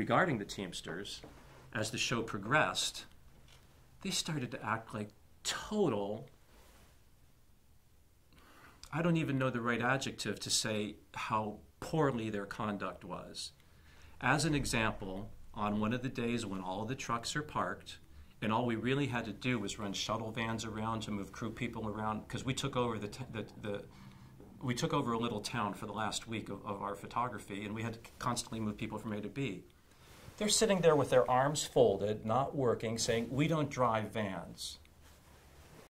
regarding the Teamsters, as the show progressed, they started to act like total, I don't even know the right adjective to say how poorly their conduct was. As an example, on one of the days when all the trucks are parked, and all we really had to do was run shuttle vans around to move crew people around, because we took over we took over a little town for the last week of our photography, and we had to constantly move people from A to B. They're sitting there with their arms folded, not working, saying, "We don't drive vans."